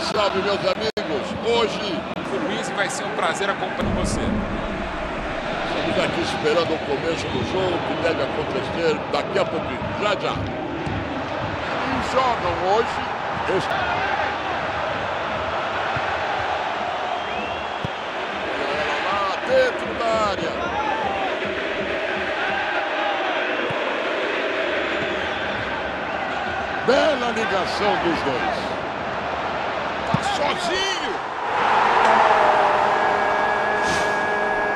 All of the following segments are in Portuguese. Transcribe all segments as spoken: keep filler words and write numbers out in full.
Salve, meus amigos. Hoje, Luiz, vai ser um prazer acompanhar você. Estamos aqui esperando o começo do jogo, que deve acontecer daqui a pouquinho. Já, já. E jogam hoje... Este... dentro da área. Bela ligação dos dois. Tá sozinho.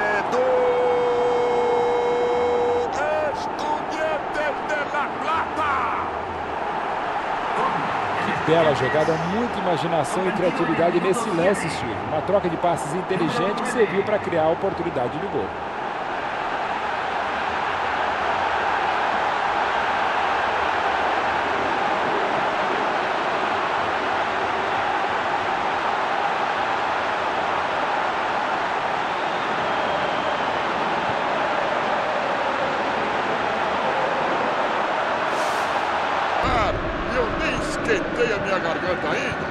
É do Estudiantes de La Plata. Que bela jogada, muita imaginação e criatividade nesse lance, Silvio. Uma troca de passes inteligente que serviu para criar a oportunidade de gol. Esquentei a minha garganta ainda.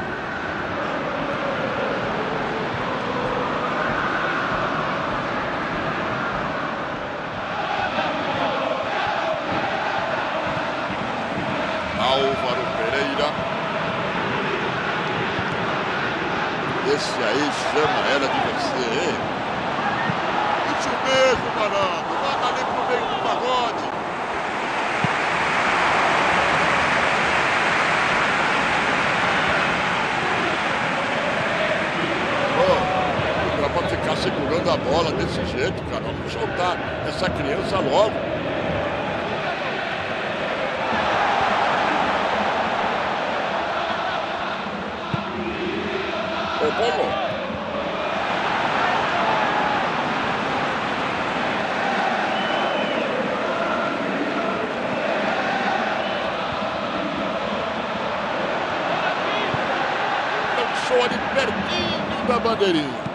Álvaro Pereira. Esse aí chama ela de você, hein? Isso mesmo, malandro. Manda ali pro meio do pagode. Ficar segurando a bola desse jeito, cara. Vamos soltar essa criança logo. Ô, Paulo. Lançou ali pertinho da bandeirinha.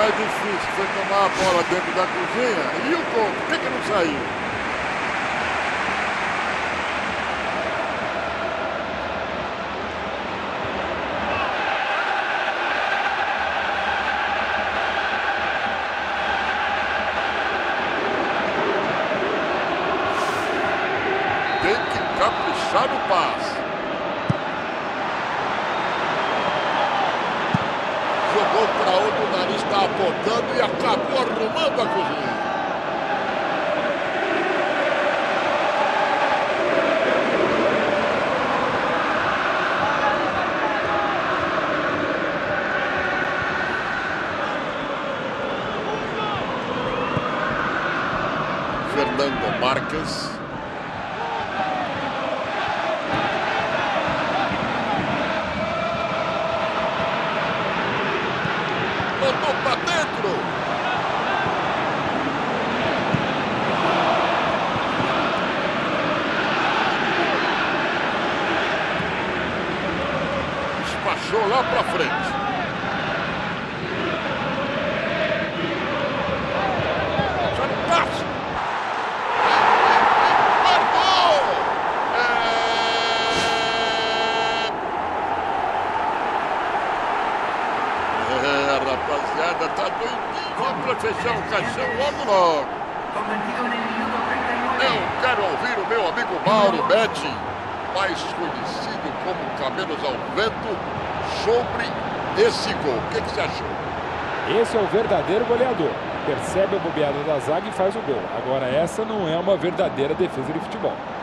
É difícil, foi tomar a bola dentro da cozinha e o gol, por que que não saiu? Tem que caprichar no passe. Jogou para onde o nariz está apontando e acabou arrumando a cozinha. Fernando Marques. Botou pra dentro. Despachou lá pra frente. Fantástico. Marcou. É... é... A rapaziada tá doidinho. Vamos pra fechar o caixão logo logo. Eu quero ouvir o meu amigo Mauro Beto, mais conhecido como Cabelos ao Vento, sobre esse gol. O que, que você achou? Esse é o verdadeiro goleador. Percebe a bobeada da zaga e faz o gol. Agora essa não é uma verdadeira defesa de futebol.